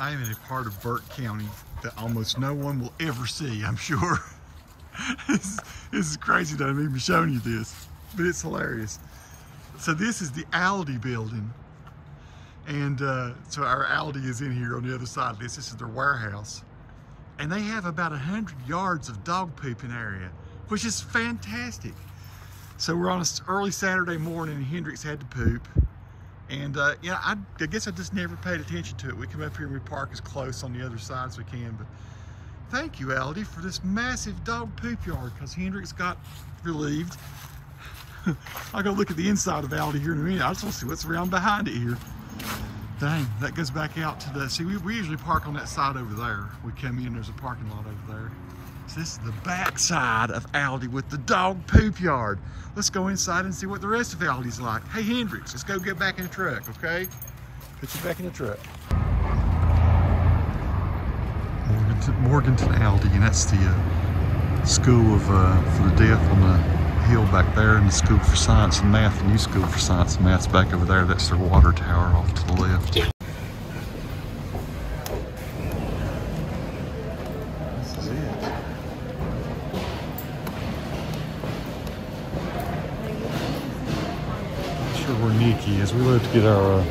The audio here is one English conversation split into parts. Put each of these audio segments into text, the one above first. I am in a part of Burke County that almost no one will ever see, I'm sure. This is crazy that I'm even showing you this, but it's hilarious. So this is the Aldi building. And so our Aldi is in here on the other side of this. This is their warehouse. And they have about 100 yards of dog pooping area, which is fantastic. So we're on an early Saturday morning and Hendrix had to poop. And yeah, I guess I just never paid attention to it. We come up here and we park as close on the other side as we can. But thank you, Aldi, for this massive dog poop yard, because Hendrix got relieved. I'll go look at the inside of Aldi here in a minute. I just want to see what's around behind it here. Dang, that goes back out to the, see, we usually park on that side over there. We come in, there's a parking lot over there. So this is the back side of Aldi with the dog poop yard. Let's go inside and see what the rest of Aldi's like. Hey, Hendrix, let's go get back in the truck, okay? Put you back in the truck. Morganton Aldi, and that's the school of, for the deaf on the hill back there, and the School for Science and Math, the new School for Science and Math's back over there. That's their water tower off to the left. This is it. I'm sure where Nikki is. We love to get our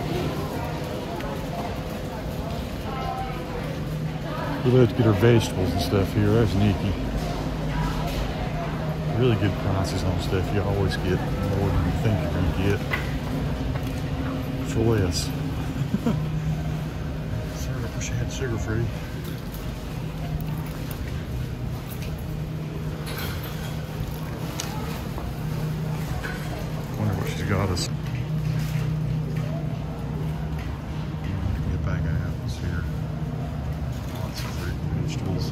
vegetables and stuff here. There's Nikki. Really good prices on stuff. You always get more than you think you're going to get for less. Sorry, I wish I had sugar free. Wonder what she's got us. Get back at apples here. Lots of fruit and vegetables.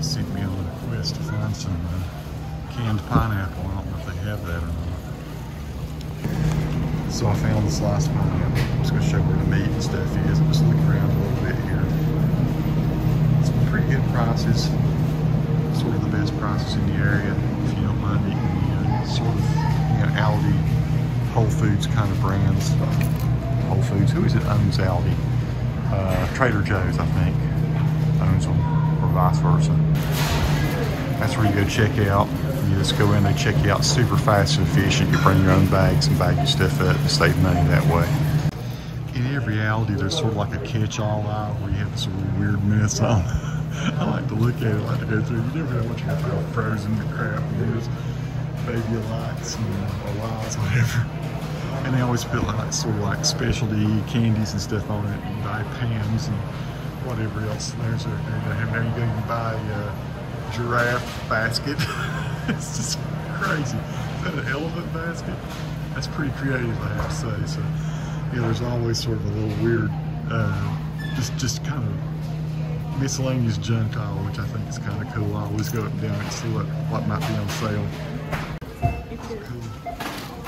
Sent me on a quest to find some canned pineapple. I don't know if they have that or not. So I found the sliced pineapple. I'm just going to show where the meat and stuff is. I'm just looking around a little bit here. It's pretty good prices. Sort of the best prices in the area, if you don't mind eating sort of Aldi, Whole Foods kind of brands. Whole Foods, who is it owns Aldi? Trader Joe's, I think, owns them. Vice versa. That's where you go check out. You just go in, they check you out super fast and efficient. You bring your own bags and bag your stuff up to save money that way. In every Aldi, there's sort of like a catch-all aisle where you have this little weird mess on. I like to look at it, I like to go through. You never know what you're going to throw. Frozen and crap, there's baby lights and alives, whatever. And they always put like sort of like specialty candies and stuff on it. You buy Pams and whatever else. There's a, there you go, you can buy a giraffe basket. It's just crazy. Is that an elephant basket? That's pretty creative, I have to say. So, yeah, there's always sort of a little weird, just kind of miscellaneous junk aisle, which I think is kind of cool. I always go up and down and see what might be on sale. It's cool.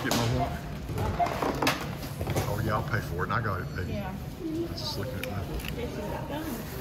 Get my wallet. Oh yeah, I'll pay for it, and I got it paid. Yeah. I was just looking at my